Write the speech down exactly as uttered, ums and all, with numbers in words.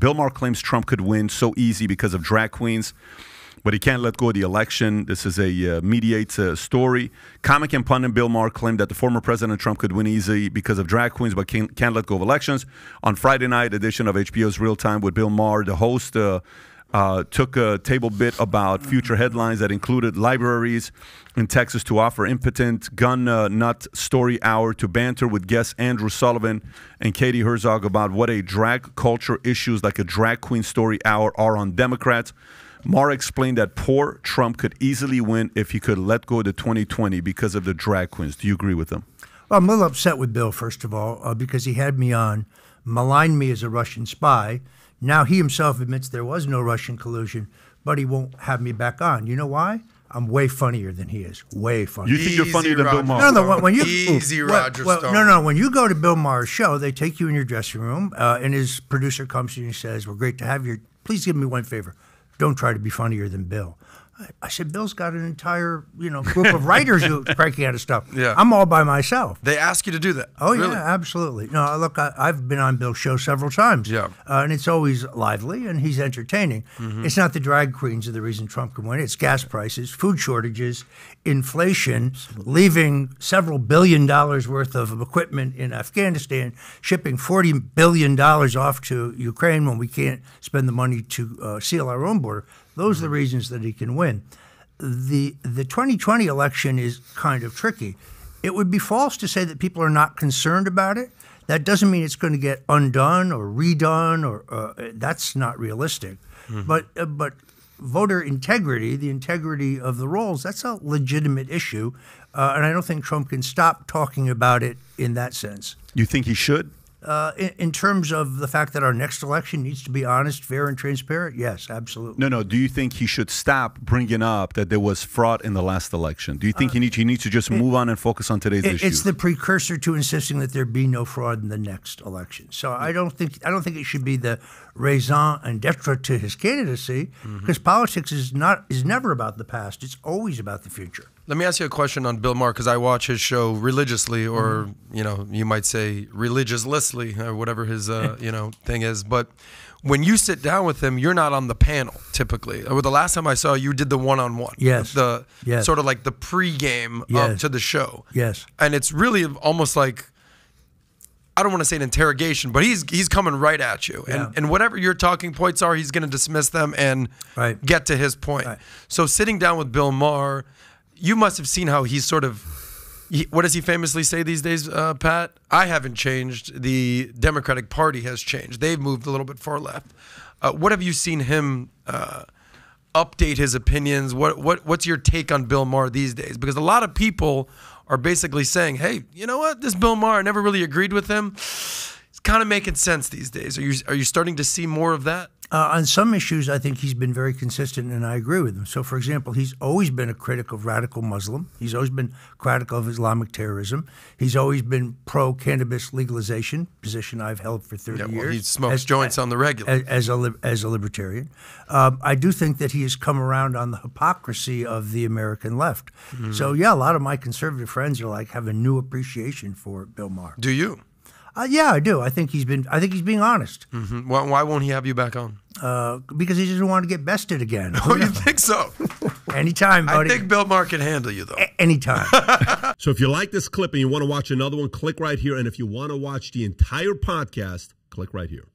Bill Maher claims Trump could win so easy because of drag queens, but he can't let go of the election. This is a uh, Mediate uh, story. Comic and pundit Bill Maher claimed that the former President Trump could win easy because of drag queens, but can, can't let go of elections. On Friday night edition of H B O's Real Time with Bill Maher, the host uh, uh, took a table bit about future headlines that included libraries in Texas to offer impotent gun uh, nut story hour, to banter with guests Andrew Sullivan and Katie Herzog about what a drag culture issues like a drag queen story hour are on Democrats. Maher explained that poor Trump could easily win if he could let go of the twenty twenty because of the drag queens. Do you agree with him? Well, I'm a little upset with Bill, first of all, uh, because he had me on, maligned me as a Russian spy. Now he himself admits there was no Russian collusion, but he won't have me back on. You know why? I'm way funnier than he is. Way funnier. You think Easy you're funnier Roger than Bill Maher? No, no, when you, Easy well, Roger well, Stone. No, no, when you go to Bill Maher's show, they take you in your dressing room, uh, and his producer comes to you and says, "Well, great to have you. Please give me one favor. Don't try to be funnier than Bill." I, I said, Bill's got an entire, you know, group of writers who's cranking out of stuff. Yeah. I'm all by myself. They ask you to do that. Oh, really? Yeah, absolutely. No, look, I, I've been on Bill's show several times. Yeah. Uh, and it's always lively, and he's entertaining. Mm-hmm. It's not the drag queens are the reason Trump can win. It's gas prices, food shortages, inflation, absolutely, leaving several billion dollars worth of equipment in Afghanistan, shipping forty billion dollars off to Ukraine when we can't spend the money to uh, seal our own border. Those are the reasons that he can win. The the twenty twenty election is kind of tricky. It would be false to say that people are not concerned about it. That doesn't mean it's going to get undone or redone, or uh, that's not realistic. Mm-hmm. But uh, but voter integrity, the integrity of the rolls, that's a legitimate issue, uh, and I don't think Trump can stop talking about it in that sense. You think he should? Uh, in, in terms of the fact that our next election needs to be honest, fair, and transparent, yes, absolutely. No, no. Do you think he should stop bringing up that there was fraud in the last election? Do you think uh, he needs he needs to just it, move on and focus on today's it, issue? It's the precursor to insisting that there be no fraud in the next election. So I don't think I don't think it should be the raison d'être to his candidacy, because mm-hmm. politics is not is never about the past. It's always about the future. Let me ask you a question on Bill Maher, because I watch his show religiously, or mm-hmm. you know, you might say religiously, or whatever his uh, you know thing is. But when you sit down with him, you're not on the panel typically. Or the last time I saw you, did the one-on-one, yes, the yes. sort of like the pregame yes. up to the show, yes, and it's really almost like, I don't want to say an interrogation, but he's he's coming right at you, yeah. and and whatever your talking points are, he's going to dismiss them and right. get to his point. Right. So sitting down with Bill Maher, you must have seen how he's sort of, he, what does he famously say these days, uh, Pat? I haven't changed. The Democratic Party has changed. They've moved a little bit far left. Uh, what have you seen him uh, update his opinions? What what what's your take on Bill Maher these days? Because a lot of people are basically saying, hey, you know what? This Bill Maher, I never really agreed with him. It's kind of making sense these days. Are you are you starting to see more of that? Uh, on some issues, I think he's been very consistent, and I agree with him. So, for example, he's always been a critic of radical Muslim. He's always been critical of Islamic terrorism. He's always been pro-cannabis legalization, position I've held for thirty yeah, well, years. He smokes as, joints on the regular. As, as, a, as a libertarian. Um, I do think that he has come around on the hypocrisy of the American left. Mm-hmm. So, yeah, a lot of my conservative friends are like, have a new appreciation for Bill Maher. Do you? Uh, yeah, I do. I think he's been. I think he's being honest. Mm-hmm. Why, why won't he have you back on? Uh, because he doesn't want to get bested again. Oh, you think so? Anytime, buddy. I think Bill Maher can handle you though. A anytime. So if you like this clip and you want to watch another one, click right here. And if you want to watch the entire podcast, click right here.